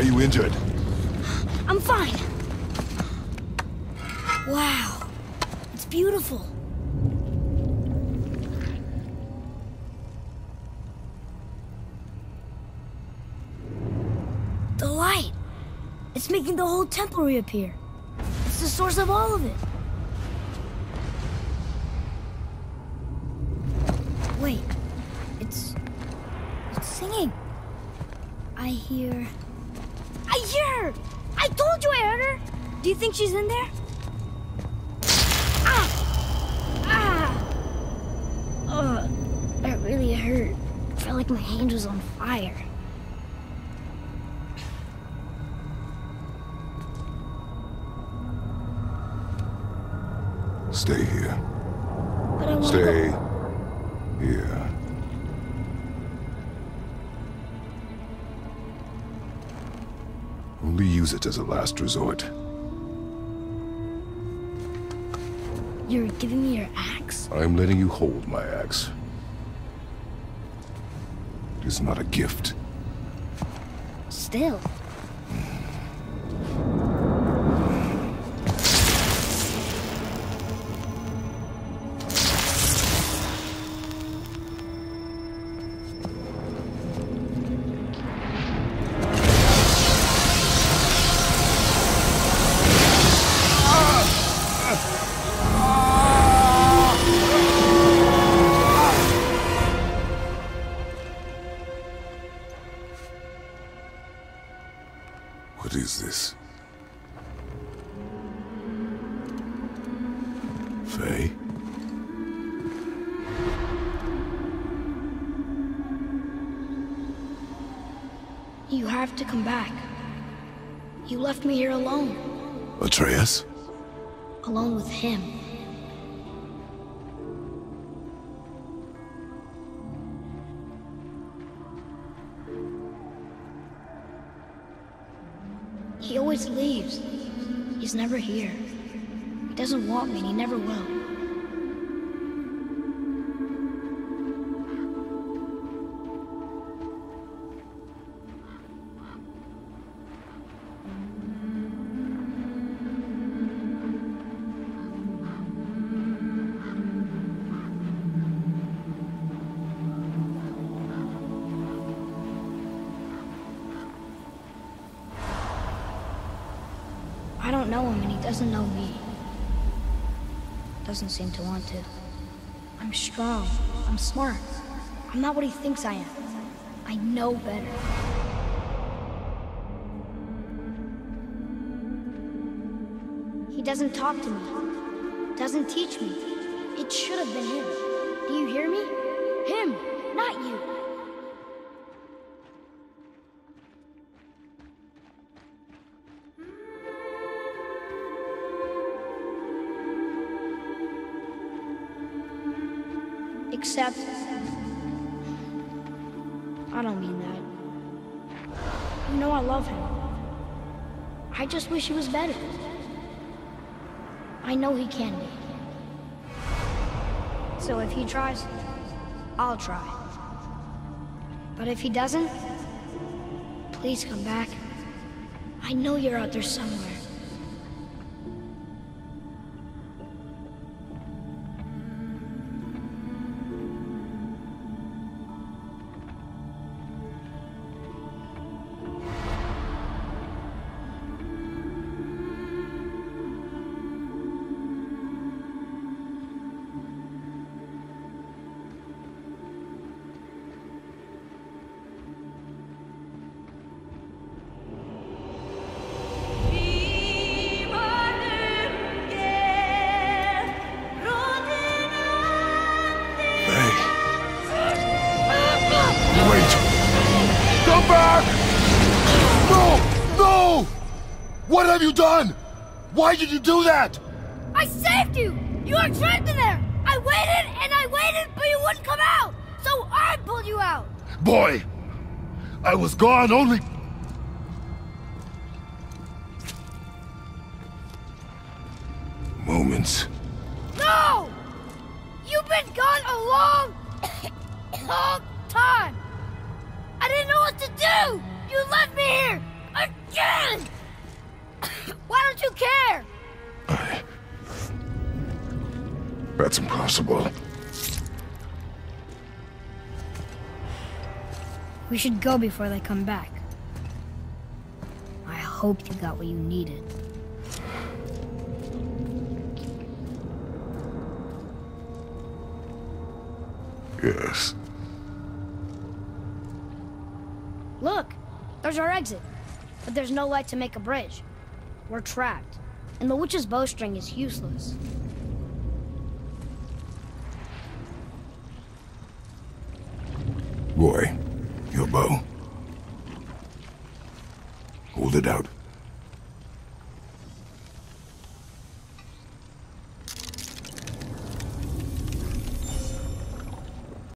Are you injured? I'm fine. Wow. It's beautiful. The light. It's making the whole temple reappear. It's the source of all of it. Wait, it's singing. I hear her! I told you I heard her! Do you think she's in there? Ah! Ah! That really hurt. I felt like my hand was on fire. Stay here. But I want to go. Yeah. Only use it as a last resort. You're giving me your axe? I'm letting you hold my axe. It is not a gift. Still. What is this? Faye? You have to come back. You left me here alone. Atreus? Alone with him. He always leaves. He's never here. He doesn't want me, and he never will. I don't know him, and he doesn't know me. Doesn't seem to want to. I'm strong. I'm smart. I'm not what he thinks I am. I know better. He doesn't talk to me. Doesn't teach me. It should have been him. Do you hear me? Him, not you. Except, I don't mean that. You know I love him. I just wish he was better. I know he can be. So if he tries, I'll try. But if he doesn't, please come back. I know you're out there somewhere. What have you done? Why did you do that? I saved you! You were trapped in there! I waited, but you wouldn't come out! So I pulled you out! Boy! I was gone only... moments. No! You've been gone a long... long time! I didn't know what to do! You left me here! Man! Why don't you care? That's impossible. We should go before they come back. I hope you got what you needed. Yes. Look, there's our exit, but there's no light to make a bridge. We're trapped, and the witch's bowstring is useless. Boy, your bow. Hold it out.